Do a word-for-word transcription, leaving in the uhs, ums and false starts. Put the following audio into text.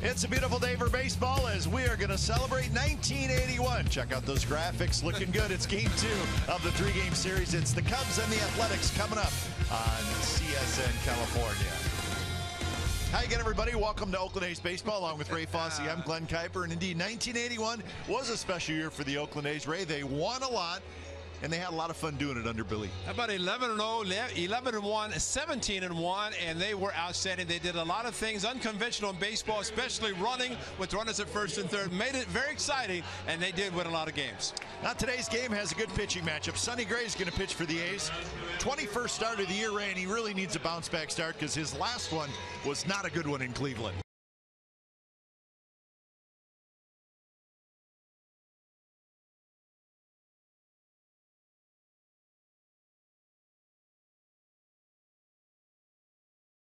It's a beautiful day for baseball as we are going to celebrate nineteen eighty-one. Check out those graphics, looking good. It's game two of the three-game series. It's the Cubs and the Athletics coming up on C S N California. Hi again, everybody. Welcome to Oakland A's Baseball along with Ray Fossey. I'm Glenn Kuiper, and indeed, nineteen eighty-one was a special year for the Oakland A's. Ray, they won a lot, and they had a lot of fun doing it under Billy. About eleven and oh, eleven and one, seventeen and one, and they were outstanding. They did a lot of things unconventional in baseball, especially running with runners at first and third. Made it very exciting, and they did win a lot of games. Now today's game has a good pitching matchup. Sonny Gray is going to pitch for the A's. twenty-first start of the year, Ray, and he really needs a bounce-back start because his last one was not a good one in Cleveland.